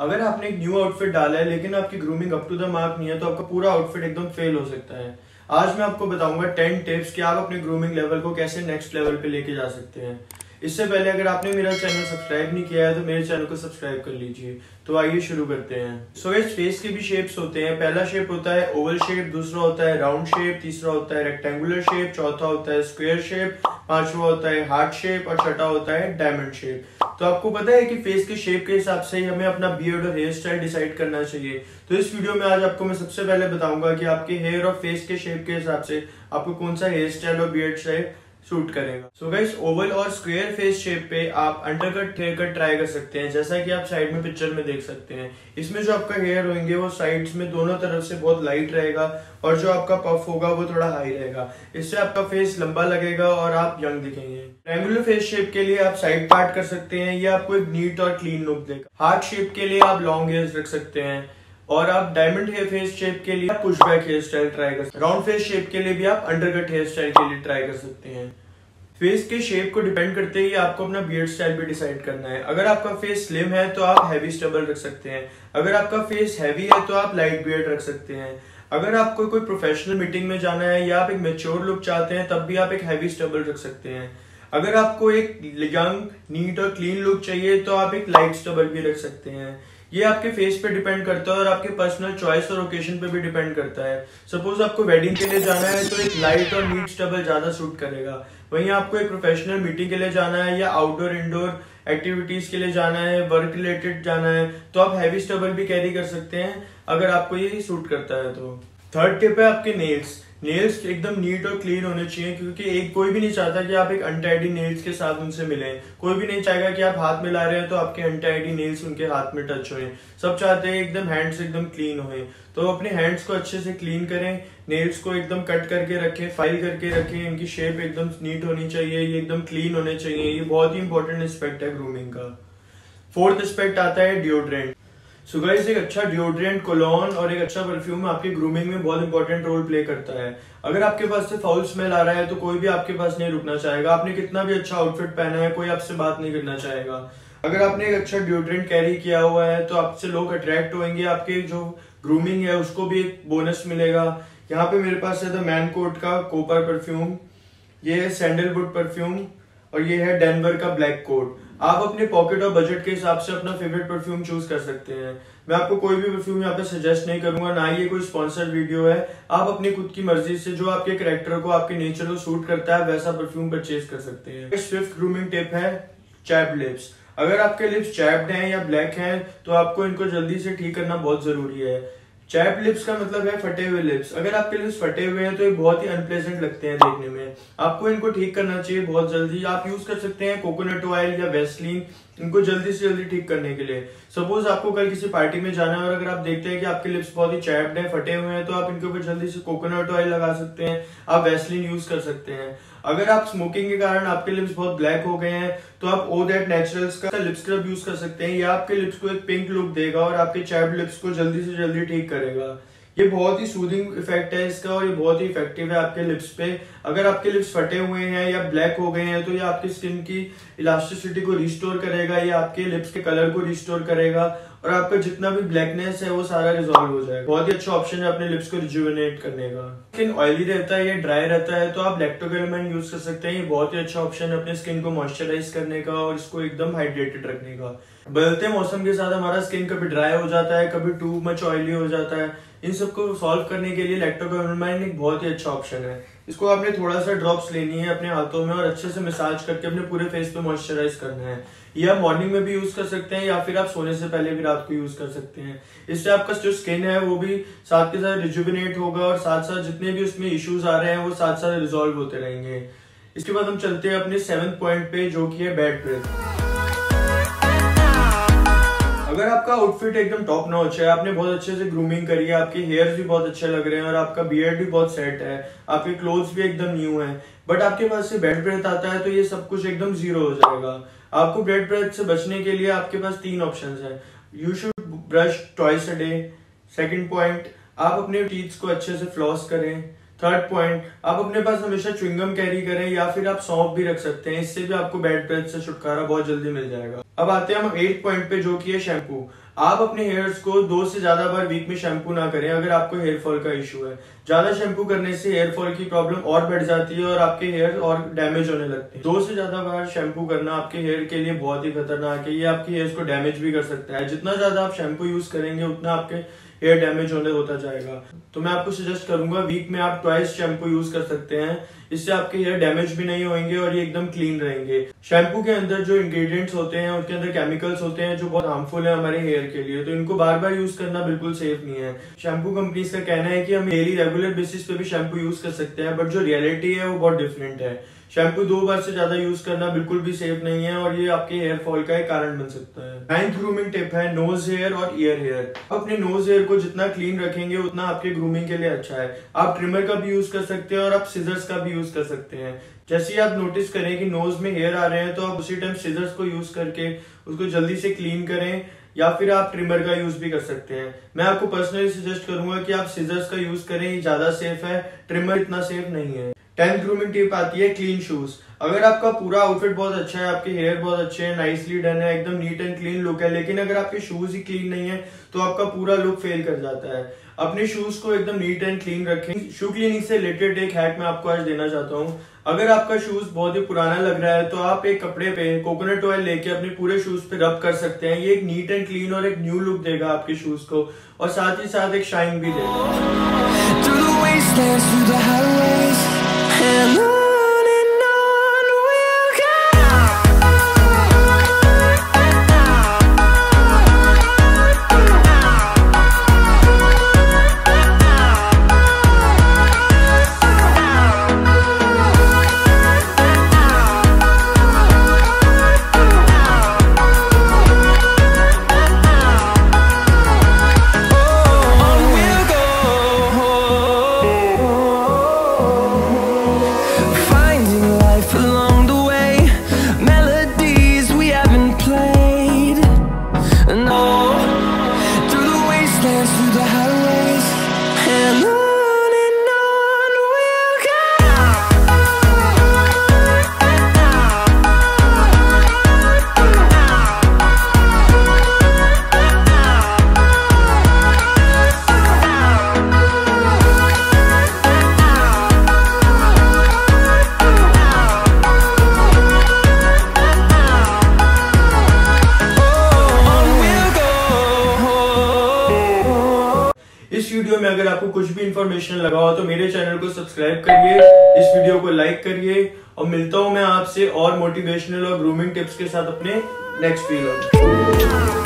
अगर आपने एक न्यू आउटफिट डाला है लेकिन आपकी grooming up to the mark नहीं है तो आपका पूरा आउटफिट एकदम फेल हो सकता है। आज मैं आपको बताऊंगा 10 टिप्स कि आप अपने ग्रूमिंग लेवल को कैसे नेक्स्ट लेवल पे लेके जा सकते हैं। इससे पहले अगर आपने मेरा चैनल सब्सक्राइब नहीं किया है तो मेरे चैनल को सब्सक्राइब कर लीजिए। तो आइए शुरू करते हैं। सो गाइस, फेस के भी शेप्स होते हैं। पहला शेप होता है ओवल शेप, दूसरा होता है राउंड शेप, तीसरा होता है रेक्टेंगुलर शेप, चौथा होता है स्क्वायर शेप, पांचवा होता है हार्ट शेप और छठा होता है डायमंड शेप। तो आपको पता है कि फेस के शेप के हिसाब से ही हमें अपना बियर्ड और हेयर स्टाइल डिसाइड करना चाहिए। तो इस वीडियो में आज आपको मैं सबसे पहले बताऊंगा कि आपके हेयर और फेस के शेप के हिसाब से आपको कौन सा हेयर स्टाइल और बियर्ड स्टाइल शूट करेगा। सो गाइस, ओवल और स्क्वायर फेस शेप पे आप अंडरकट, थ्रेड कट ट्राई कर सकते हैं, जैसा कि आप साइड में पिक्चर में देख सकते हैं। इसमें जो आपका हेयर होंगे वो साइड्स में दोनों तरफ से बहुत लाइट रहेगा और जो आपका पफ होगा वो थोड़ा हाई रहेगा। इससे आपका फेस लंबा लगेगा और आप यंग दिखेंगे। ट्रायंगुलर फेस शेप के लिए आप साइड पार्ट कर सकते हैं, ये आपको एक नीट और क्लीन लुक देगा। हार्ट शेप के लिए आप लॉन्ग हेयर रख सकते हैं और आप डायमंड हेयर फेस शेप के लिए आप पुशबैक हेयर स्टाइल ट्राई कर सकते हैं। राउंड फेस शेप के लिए भी आप अंडरकट हेयर स्टाइल के लिए ट्राई कर सकते हैं। फेस के शेप को डिपेंड करते ही आपको अपना बियर्ड स्टाइल भी डिसाइड करना है। अगर आपका फेस स्लिम है तो आप हैवी स्टबल रख सकते हैं, अगर आपका फेस हैवी है तो आप लाइट बियर्ड रख सकते हैं। अगर आपको कोई प्रोफेशनल मीटिंग में जाना है या आप एक मैच्योर लुक चाहते हैं तब भी आप एक हैवी स्टबल रख सकते हैं। अगर आपको एक यंग, नीट और क्लीन लुक चाहिए तो आप एक लाइट स्टबल भी रख सकते हैं। ये आपके फेस पे डिपेंड करता है और आपके पर्सनल चॉइस और ओकेजन पे भी डिपेंड करता है। सपोज आपको वेडिंग के लिए जाना है तो एक लाइट और नीट स्टबल ज्यादा सूट करेगा। वहीं आपको एक प्रोफेशनल मीटिंग के लिए जाना है या आउटडोर इंडोर एक्टिविटीज के लिए जाना है, वर्क रिलेटेड जाना है तो आप हैवी स्टबल भी कैरी कर सकते हैं अगर आपको ये सूट करता है तो। थर्ड टिप है आपके नेल्स। नेल्स एकदम नीट और क्लीन होने चाहिए क्योंकि एक कोई भी नहीं चाहता कि आप एक अनटाइडी नेल्स के साथ उनसे मिलें। कोई भी नहीं चाहेगा कि आप हाथ मिला रहे हैं तो आपके अनटाइडी नेल्स उनके हाथ में टच होएं। सब चाहते हैं एकदम हैंड्स एकदम क्लीन होएं। तो अपने हैंड्स को अच्छे से क्लीन करें, नेल्स को एकदम कट करके रखें, फाइल करके रखें। इनकी शेप एकदम नीट होनी चाहिए, ये एकदम क्लीन होने चाहिए। ये बहुत ही इंपॉर्टेंट एस्पेक्ट है ग्रूमिंग का। फोर्थ एस्पेक्ट आता है डिओड्रेंट। सो गाइस, एक अच्छा डिओड्रेंट, कोलोन और एक अच्छा परफ्यूम आपके ग्रूमिंग में बहुत इंपॉर्टेंट रोल प्ले करता है। अगर आपके पास से फाउल स्मेल आ रहा है तो कोई भी आपके पास नहीं रुकना चाहेगा। आपने कितना भी अच्छा आउटफिट पहना है कोई आपसे बात नहीं करना चाहेगा। अगर आपने एक अच्छा डिओड्रेंट कैरी किया हुआ है तो आपसे लोग अट्रैक्ट होंगे, आपके जो ग्रूमिंग है उसको भी एक बोनस मिलेगा। यहाँ पे मेरे पास है द मैन कोट का कोपर परफ्यूम, ये है सैंडलवुड परफ्यूम और ये है डेनवर का ब्लैक कोट। आप अपने पॉकेट और बजट के हिसाब से अपना फेवरेट परफ्यूम चूज कर सकते हैं। मैं आपको कोई भी परफ्यूम यहाँ पे सजेस्ट नहीं करूंगा, ना ही ये कोई स्पॉन्सर्ड वीडियो है। आप अपनी खुद की मर्जी से जो आपके कैरेक्टर को, आपके नेचर को सूट करता है वैसा परफ्यूम परचेज कर सकते हैं। फिफ्थ ग्रूमिंग टिप है चैप्ड लिप्स। अगर आपके लिप्स चैप्ड हैं या ब्लैक हैं तो आपको इनको जल्दी से ठीक करना बहुत जरूरी है। चैप्ड लिप्स का मतलब है फटे हुए लिप्स। अगर आपके लिप्स फटे हुए हैं तो ये बहुत ही अनप्लेजेंट लगते हैं देखने में। आपको इनको ठीक करना चाहिए बहुत जल्दी। आप यूज कर सकते हैं कोकोनट ऑयल या वैसलीन इनको जल्दी से जल्दी ठीक करने के लिए। सपोज आपको कल किसी पार्टी में जाना है और अगर आप देखते हैं कि आपके लिप्स बहुत ही चैप्ड हैं, फटे हुए हैं तो आप इनके ऊपर जल्दी से कोकोनट ऑयल लगा सकते हैं, आप वैसलीन यूज कर सकते हैं। अगर आप स्मोकिंग के कारण आपके लिप्स बहुत ब्लैक हो गए हैं तो आप ओ दैट नेचुरल्स का लिप स्क्रब यूज कर सकते हैं। या आपके लिप्स को एक पिंक लुक देगा और आपके चैप्ड लिप्स को जल्दी से जल्दी ठीक करेगा। ये बहुत ही सूदिंग इफेक्ट है इसका और ये बहुत ही इफेक्टिव है आपके लिप्स पे। अगर आपके लिप्स फटे हुए हैं या ब्लैक हो गए हैं तो ये आपकी स्किन की इलास्टिसिटी को रिस्टोर करेगा, ये आपके लिप्स के कलर को रिस्टोर करेगा और आपका जितना भी ब्लैकनेस है वो सारा रिजॉल्व हो जाएगा। बहुत ही अच्छा ऑप्शन है अपने लिप्स को रिजुविनेट करने का। स्किन ऑयली रहता है या ड्राई रहता है तो आप लैक्टोकैलामाइन यूज कर सकते हैं। ये बहुत ही अच्छा ऑप्शन है अपने स्किन को मॉइस्चराइज करने का और इसको एकदम हाइड्रेटेड रखने का। बदलते मौसम के साथ हमारा स्किन कभी ड्राई हो जाता है, कभी टू मच ऑयली हो जाता है। इन सबको सॉल्व करने के लिए लैक्टोकैलामाइन एक बहुत ही अच्छा ऑप्शन है। इसको आपने थोड़ा सा ड्रॉप्स लेनी है अपने हाथों में और अच्छे से मसाज करके अपने पूरे फेस पे मॉइस्चराइज करना है। ये आप मॉर्निंग में भी यूज कर सकते हैं या फिर आप सोने से पहले भी रात को यूज कर सकते हैं। इससे आपका जो स्किन है वो भी साथ के साथ रिजुविनेट होगा और साथ साथ जितने भी उसमें इश्यूज आ रहे हैं वो साथ साथ रिजॉल्व होते रहेंगे। इसके बाद हम चलते हैं अपने 7th पॉइंट पे जो की है बैड ब्रेथ। अगर आपका आउटफिट एकदम टॉप नॉच है, आपने बहुत अच्छे से ग्रूमिंग करी है, आपके हेयर्स भी बहुत अच्छे लग रहे हैं और आपका बियर्ड भी बहुत सेट है, आपके क्लोथ्स भी एकदम न्यू हैं, बट आपके पास से बैड ब्रेथ आता है तो ये सब कुछ एकदम जीरो हो जाएगा। आपको बैड ब्रेथ से बचने के लिए आपके पास 3 ऑप्शंस हैं। You should brush twice a day. 2nd point, आप अपने टीथ्स को अच्छे से फ्लॉस करें। 3rd पॉइंट, आप अपने पास हमेशा च्युइंगम कैरी करें या फिर आप सौंफ भी रख सकते हैं, इससे भी आपको बैड ब्रेथ से छुटकारा बहुत जल्दी मिल जाएगा। अब आते हैं हम 8th पॉइंट पे जो कि है शैम्पू। आप अपने हेयर्स को 2 से ज्यादा बार वीक में शैम्पू ना करें अगर आपको हेयर फॉल का इशू है। ज्यादा शैम्पू करने से हेयर फॉल की प्रॉब्लम और बढ़ जाती है और आपके हेयर और डैमेज होने लगते हैं। 2 से ज्यादा बार शैम्पू करना आपके हेयर के लिए बहुत ही खतरनाक है। ये आपके हेयर्स को डैमेज भी कर सकता है। जितना ज्यादा आप शैम्पू यूज करेंगे उतना आपके हेयर डैमेज होता जाएगा। तो मैं आपको सजेस्ट करूंगा वीक में आप 2 बार शैम्पू यूज कर सकते हैं। इससे आपके हेयर डैमेज भी नहीं होंगे और ये एकदम क्लीन रहेंगे। शैम्पू के अंदर जो इंग्रेडिएंट्स होते हैं उनके अंदर केमिकल्स होते हैं जो बहुत हार्मफुल है हमारे हेयर के लिए, तो इनको बार बार यूज करना बिल्कुल सेफ नहीं है। शैम्पू कंपनीज का कहना है कि हम डेली रेगुलर बेसिस पे भी शैम्पू यूज कर सकते हैं, बट जो रियलिटी है वो बहुत डिफरेंट है। शैम्पू 2 बार से ज्यादा यूज करना बिल्कुल भी सेफ नहीं है और ये आपके हेयर फॉल का एक कारण बन सकता है। 9th ग्रूमिंग टिप है नोज हेयर और ईयर हेयर। अपने नोज हेयर को जितना क्लीन रखेंगे उतना आपके ग्रूमिंग के लिए अच्छा है। आप ट्रिमर का भी यूज कर सकते हैं और आप सिजर्स का भी यूज कर सकते हैं। जैसे ही आप नोटिस करें कि नोज में हेयर आ रहे हैं तो आप उसी टाइम सिजर्स को यूज करके उसको जल्दी से क्लीन करें, या फिर आप ट्रिमर का यूज भी कर सकते हैं। मैं आपको पर्सनली सजेस्ट करूंगा कि आप सिजर्स का यूज करें, ये ज्यादा सेफ है, ट्रिमर इतना सेफ नहीं है। 10th ग्रूमिंग टिप आती है क्लीन शूज। अगर आपका पूरा आउटफिट बहुत अच्छा है, आपके हेयर बहुत अच्छे हैं, नाइसली डन है, एकदम नीट एंड क्लीन लुक है, लेकिन अगर आपके शूज ही क्लीन नहीं है तो आपका पूरा लुक फेल कर जाता है। अपने शूज को एकदम नीट एंड क्लीन रखें। शू क्लीनिंग से रिलेटेड एक हैक मैं आपको आज देना चाहता हूँ। अगर आपका शूज बहुत ही पुराना लग रहा है तो आप एक कपड़े पे कोकोनट ऑयल लेके अपने पूरे शूज पे रब कर सकते हैं। ये एक नीट एंड क्लीन और एक न्यू लुक देगा आपके शूज को और साथ ही साथ एक शाइन भी देगा। इस वीडियो में अगर आपको कुछ भी इन्फॉर्मेशन लगा हो तो मेरे चैनल को सब्सक्राइब करिए, इस वीडियो को लाइक करिए और मिलता हूं मैं आपसे और मोटिवेशनल और ग्रूमिंग टिप्स के साथ अपने नेक्स्ट वीडियो में।